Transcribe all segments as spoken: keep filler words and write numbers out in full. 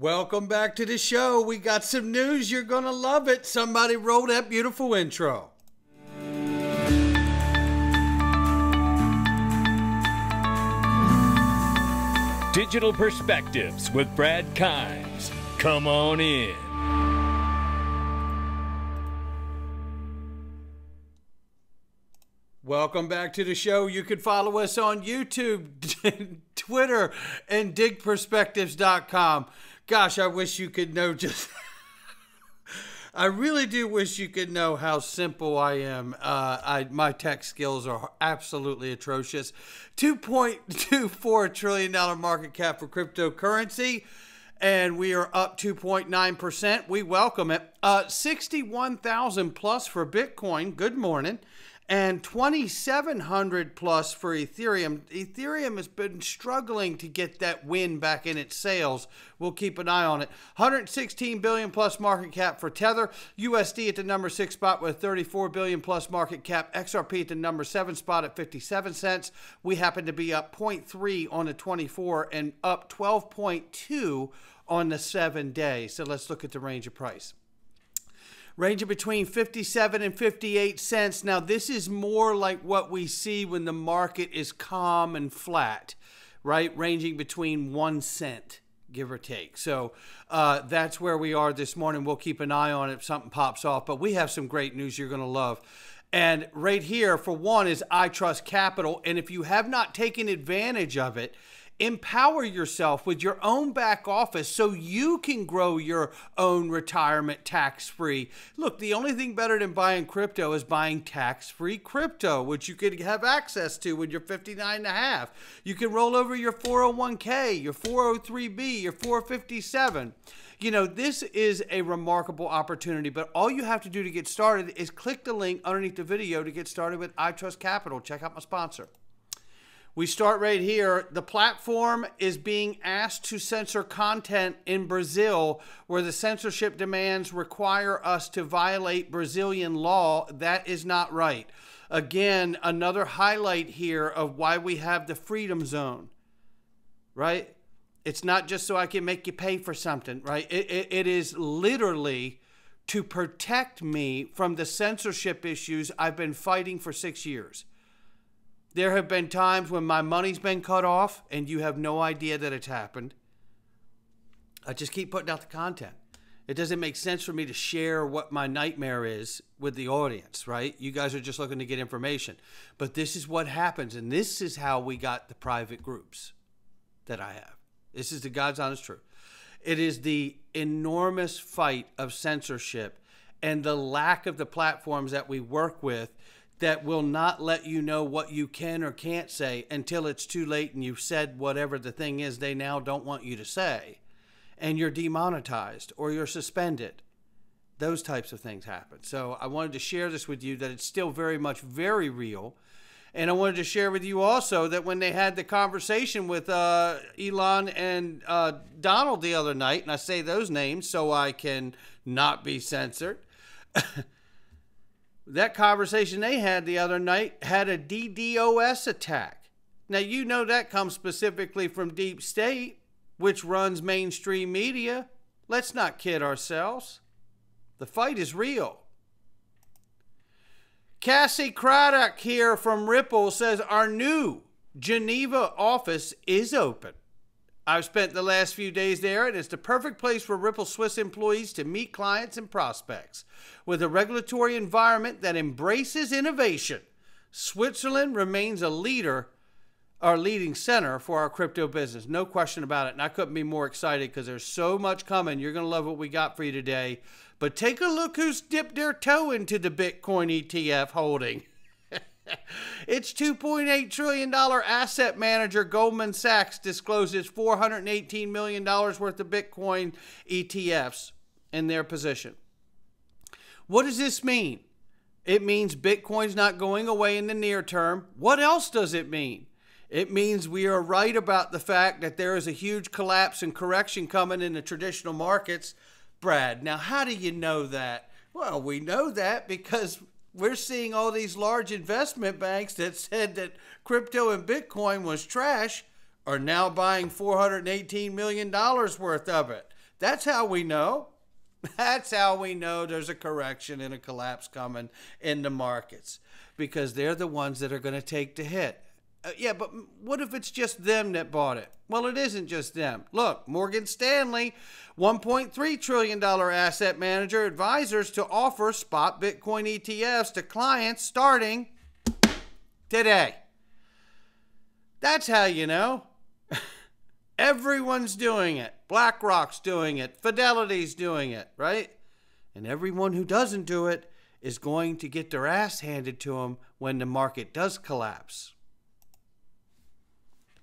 Welcome back to the show. We got some news. You're going to love it. Somebody roll that beautiful intro. Digital Perspectives with Brad Kimes. Come on in. Welcome back to the show. You can follow us on YouTube, Twitter, and dig perspectives dot com. Gosh, I wish you could know just, I really do wish you could know how simple I am. Uh, I, my tech skills are absolutely atrocious. two point two four trillion dollars market cap for cryptocurrency, and we are up two point nine percent. We welcome it. Uh, sixty-one thousand plus for Bitcoin. Good morning. And twenty-seven hundred plus for Ethereum. Ethereum has been struggling to get that win back in its sales. We'll keep an eye on it. one hundred sixteen billion plus market cap for Tether. U S D at the number six spot with thirty-four billion plus market cap. X R P at the number seven spot at fifty-seven cents. We happen to be up zero point three on the twenty-four and up twelve point two on the seven day. So let's look at the range of price. Ranging between fifty-seven and fifty-eight cents. Now, this is more like what we see when the market is calm and flat, right? Ranging between one cent, give or take. So uh, that's where we are this morning. We'll keep an eye on it if something pops off. But we have some great news you're going to love. And right here, for one, is iTrust Capital. And if you have not taken advantage of it, empower yourself with your own back office so you can grow your own retirement tax-free. Look, the only thing better than buying crypto is buying tax-free crypto, which you could have access to when you're fifty-nine and a half. You can roll over your four oh one K, your four oh three B, your four fifty-seven. You know, this is a remarkable opportunity, but all you have to do to get started is click the link underneath the video to get started with iTrust Capital. Check out my sponsor. We start right here. The platform is being asked to censor content in Brazil, where the censorship demands require us to violate Brazilian law. That is not right. Again, another highlight here of why we have the Freedom Zone, right? It's not just so I can make you pay for something, right? It, it, it is literally to protect me from the censorship issues I've been fighting for six years. There have been times when my money's been cut off and you have no idea that it's happened. I just keep putting out the content. It doesn't make sense for me to share what my nightmare is with the audience, right? You guys are just looking to get information. But this is what happens, and this is how we got the private groups that I have. This is the God's honest truth. It is the enormous fight of censorship and the lack of the platforms that we work with that will not let you know what you can or can't say until it's too late and you've said whatever the thing is they now don't want you to say, and you're demonetized or you're suspended. Those types of things happen. So I wanted to share this with you, that it's still very much very real. And I wanted to share with you also that when they had the conversation with uh, Elon and uh, Donald the other night, and I say those names so I can not be censored, that conversation they had the other night had a DDoS attack. Now, you know that comes specifically from Deep State, which runs mainstream media. Let's not kid ourselves. The fight is real. Cassie Craddock here from Ripple says our new Geneva office is open. I've spent the last few days there, and it's the perfect place for Ripple Swiss employees to meet clients and prospects. With a regulatory environment that embraces innovation, Switzerland remains a leader, our leading center for our crypto business. No question about it, and I couldn't be more excited because there's so much coming. You're going to love what we got for you today. But take a look who's dipped their toe into the Bitcoin E T F holding. Its two point eight trillion dollar asset manager, Goldman Sachs, discloses four hundred eighteen million dollars worth of Bitcoin E T Fs in their position. What does this mean? It means Bitcoin's not going away in the near term. What else does it mean? It means we are right about the fact that there is a huge collapse and correction coming in the traditional markets. Brad, now how do you know that? Well, we know that because we're seeing all these large investment banks that said that crypto and Bitcoin was trash are now buying four hundred eighteen million dollars worth of it. That's how we know. That's how we know there's a correction and a collapse coming in the markets, because they're the ones that are going to take the hit. Uh, yeah, but what if it's just them that bought it? Well, it isn't just them. Look, Morgan Stanley, one point three trillion dollar asset manager, advisors to offer spot Bitcoin E T Fs to clients starting today. That's how you know. Everyone's doing it. BlackRock's doing it. Fidelity's doing it, right? And everyone who doesn't do it is going to get their ass handed to them when the market does collapse.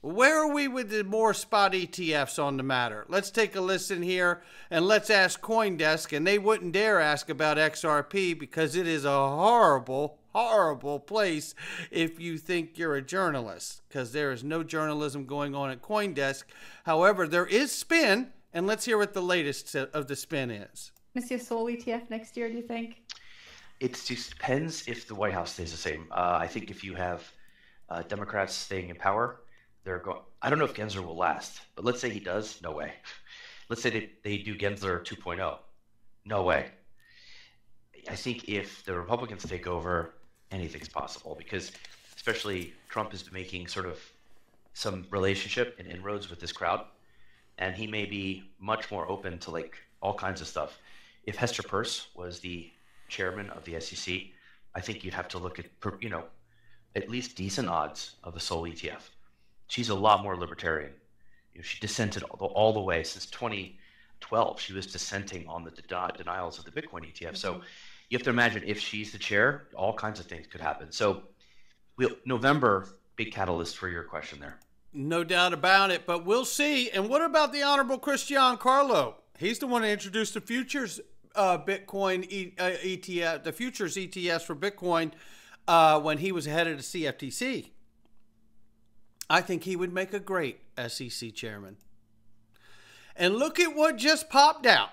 Where are we with the more spot E T Fs on the matter? Let's take a listen here, and let's ask Coindesk, and they wouldn't dare ask about X R P because it is a horrible, horrible place if you think you're a journalist, because there is no journalism going on at Coindesk. However, there is spin, and let's hear what the latest of the spin is. Monsieur Sol E T F next year, do you think? It just depends if the White House stays the same. Uh, I think if you have uh, Democrats staying in power, They're going, I don't know if Gensler will last, but let's say he does. No way. Let's say they, they do Gensler two point oh. No way. I think if the Republicans take over, anything's possible, because especially Trump has been making sort of some relationship and inroads with this crowd, and he may be much more open to like all kinds of stuff. If Hester Peirce was the chairman of the S E C, I think you'd have to look at, you know, at least decent odds of a Sol E T F. She's a lot more libertarian. You know, she dissented all the, all the way since twenty twelve. She was dissenting on the de denials of the Bitcoin E T F. Mm-hmm. So you have to imagine if she's the chair, all kinds of things could happen. So we'll, November, big catalyst for your question there. No doubt about it, but we'll see. And what about the Honorable Cristian Carlo? He's the one who introduced the futures uh, Bitcoin e uh, E T F, the futures E T Fs for Bitcoin uh, when he was head of the C F T C. I think he would make a great S E C chairman. And look at what just popped out.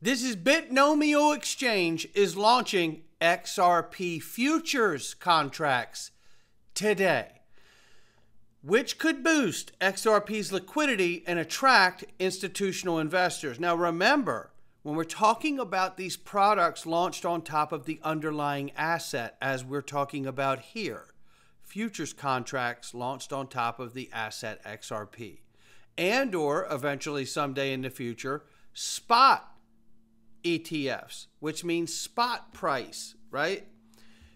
This is Bitnomial Exchange is launching X R P futures contracts today, which could boost X R P's liquidity and attract institutional investors. Now, remember, when we're talking about these products launched on top of the underlying asset, as we're talking about here, futures contracts launched on top of the asset X R P, and or eventually someday in the future, spot E T Fs, which means spot price, right?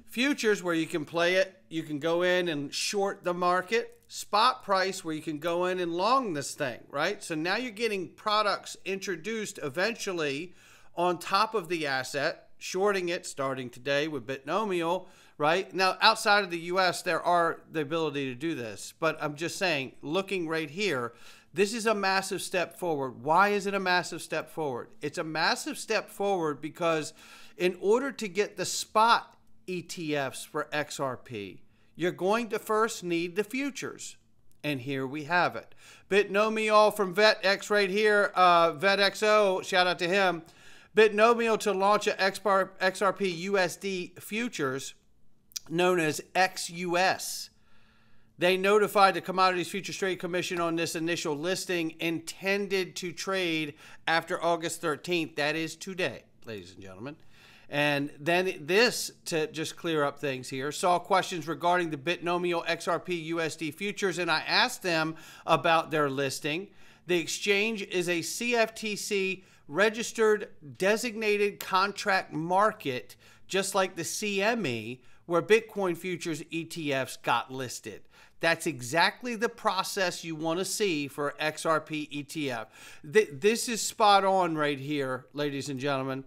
Futures where you can play it, you can go in and short the market, spot price where you can go in and long this thing, right? So now you're getting products introduced eventually on top of the asset, shorting it starting today with Bitnomial. Right now, outside of the U S, there are the ability to do this. But I'm just saying, looking right here, this is a massive step forward. Why is it a massive step forward? It's a massive step forward because in order to get the spot E T Fs for X R P, you're going to first need the futures. And here we have it. Bitnomial from VetX right here, uh, VetXO, shout out to him. Bitnomial to launch an X R P U S D futures known as X U S. They notified the Commodities Futures Trade Commission on this initial listing intended to trade after August thirteenth. That is today, ladies and gentlemen. And then this, to just clear up things here, saw questions regarding the Bitnomial X R P U S D futures, and I asked them about their listing. The exchange is a C F T C registered designated contract market, just like the C M E, where Bitcoin futures E T Fs got listed. That's exactly the process you want to see for X R P E T F. Th this is spot on right here, ladies and gentlemen,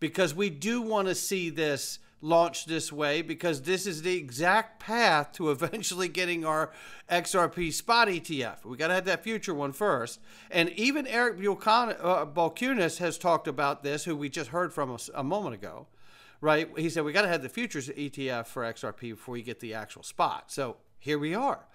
because we do want to see this launched this way, because this is the exact path to eventually getting our X R P spot E T F. We got to have that future one first. And even Eric Balkunis has talked about this, who we just heard from a, a moment ago. Right? He said, we got to have the futures E T F for X R P before you get the actual spot. So here we are.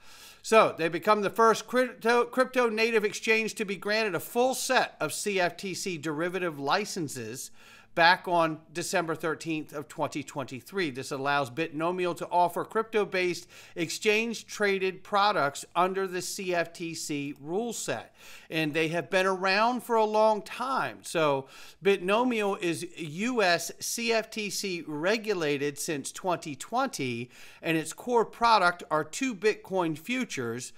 So they become the first crypto, crypto native exchange to be granted a full set of C F T C derivative licenses back on December thirteenth of twenty twenty-three. This allows Bitnomial to offer crypto-based exchange-traded products under the C F T C rule set. And they have been around for a long time. So Bitnomial is U S C F T C regulated since twenty twenty, and its core product are two Bitcoin futures.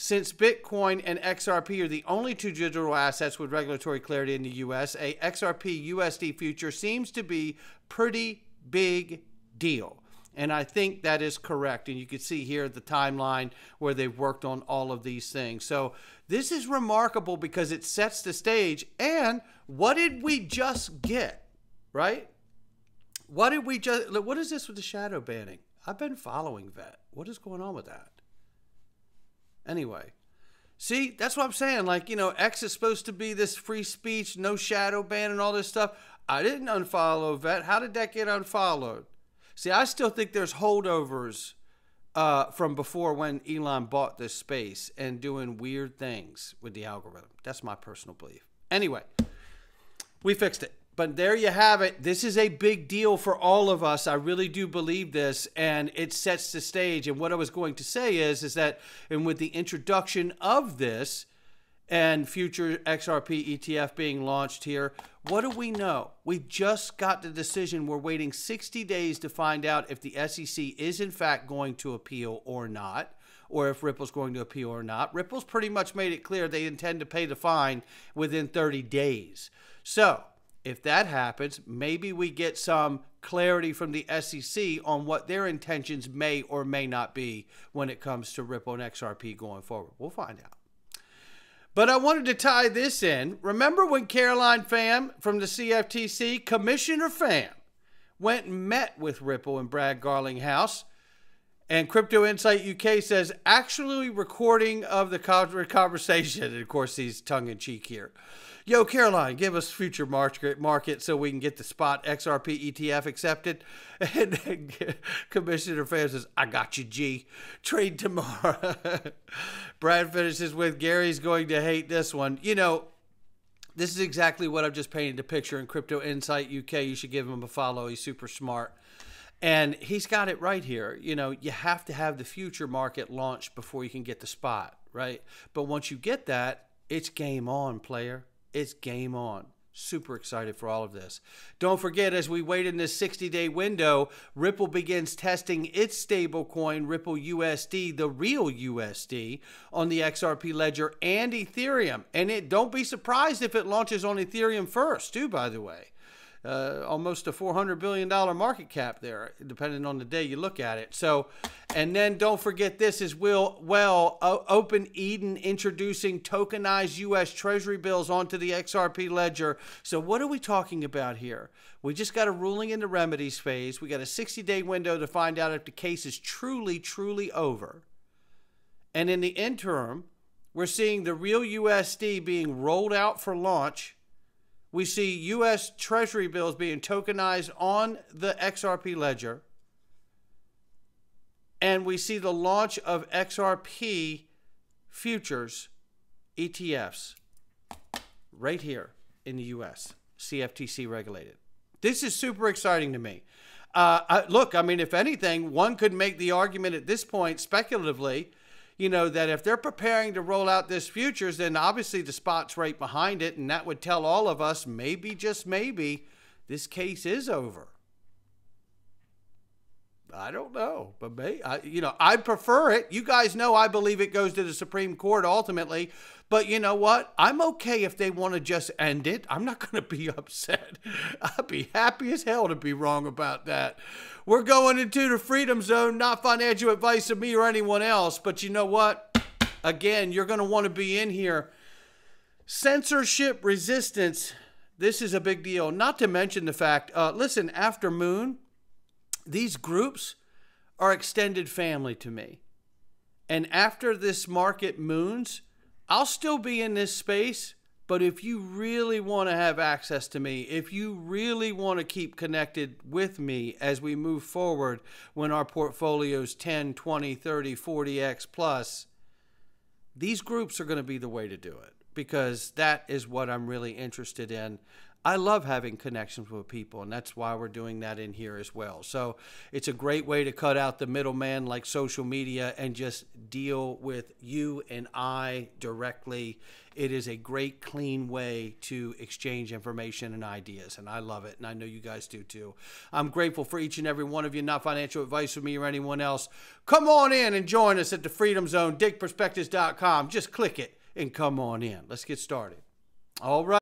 Since Bitcoin and X R P are the only two digital assets with regulatory clarity in the U S, a X R P U S D future seems to be a pretty big deal. And I think that is correct. And you can see here the timeline where they've worked on all of these things. So this is remarkable because it sets the stage. And what did we just get, right? What did we just, what is this with the shadow banning? I've been following that. What is going on with that? Anyway, see, that's what I'm saying. Like, you know, X is supposed to be this free speech, no shadow ban and all this stuff. I didn't unfollow Vet. How did that get unfollowed? See, I still think there's holdovers uh, from before when Elon bought this space and doing weird things with the algorithm. That's my personal belief. Anyway, we fixed it. But there you have it. This is a big deal for all of us. I really do believe this, and it sets the stage. And what I was going to say is, is that, and with the introduction of this and future X R P E T F being launched here, what do we know? We just got the decision. We're waiting sixty days to find out if the S E C is in fact going to appeal or not, or if Ripple's going to appeal or not. Ripple's pretty much made it clear they intend to pay the fine within thirty days. So if that happens, maybe we get some clarity from the S E C on what their intentions may or may not be when it comes to Ripple and X R P going forward. We'll find out. But I wanted to tie this in. Remember when Caroline Pham from the C F T C, Commissioner Pham, went and met with Ripple and Brad Garlinghouse? And Crypto Insight U K says, actually recording of the conversation. And of course, he's tongue in cheek here. Yo, Caroline, give us future market market so we can get the spot X R P E T F accepted. And then Commissioner Pham says, I got you, G. Trade tomorrow. Brad finishes with, Gary's going to hate this one. You know, this is exactly what I've just painted a picture in Crypto Insight U K. You should give him a follow. He's super smart. And he's got it right here. You know, you have to have the future market launched before you can get the spot, right? But once you get that, it's game on, player. It's game on. Super excited for all of this. Don't forget, as we wait in this sixty-day window, Ripple begins testing its stablecoin, Ripple U S D, the real U S D, on the X R P ledger and Ethereum. And it don't be surprised if it launches on Ethereum first, too, by the way. Uh, almost a four hundred billion dollar market cap there, depending on the day you look at it. So, and then don't forget this is will well uh, OpenEden introducing tokenized U S Treasury bills onto the X R P ledger. So what are we talking about here? We just got a ruling in the remedies phase. We got a sixty-day window to find out if the case is truly, truly over. And in the interim, we're seeing the real U S D being rolled out for launch. We see U S Treasury bills being tokenized on the X R P ledger. And we see the launch of X R P futures E T Fs right here in the U S, C F T C regulated. This is super exciting to me. Uh, I, look, I mean, if anything, one could make the argument at this point speculatively, you know, that if they're preparing to roll out this futures, then obviously the spot's right behind it. And that would tell all of us, maybe, just maybe, this case is over. I don't know, but may, I, you know, I prefer it. You guys know I believe it goes to the Supreme Court ultimately. But you know what? I'm okay if they want to just end it. I'm not going to be upset. I'd be happy as hell to be wrong about that. We're going into the Freedom Zone, not financial advice of me or anyone else. But you know what? Again, you're going to want to be in here. Censorship resistance. This is a big deal. Not to mention the fact, uh, listen, after Moon, these groups are extended family to me. And after this market moons, I'll still be in this space. But if you really want to have access to me, if you really want to keep connected with me as we move forward when our portfolio's ten, twenty, thirty, forty X plus, these groups are going to be the way to do it because that is what I'm really interested in. I love having connections with people, and that's why we're doing that in here as well. So it's a great way to cut out the middleman like social media and just deal with you and I directly. It is a great, clean way to exchange information and ideas, and I love it, and I know you guys do too. I'm grateful for each and every one of you. Not financial advice from me or anyone else. Come on in and join us at the Freedom Zone, dig perspectives dot com. Just click it and come on in. Let's get started. All right.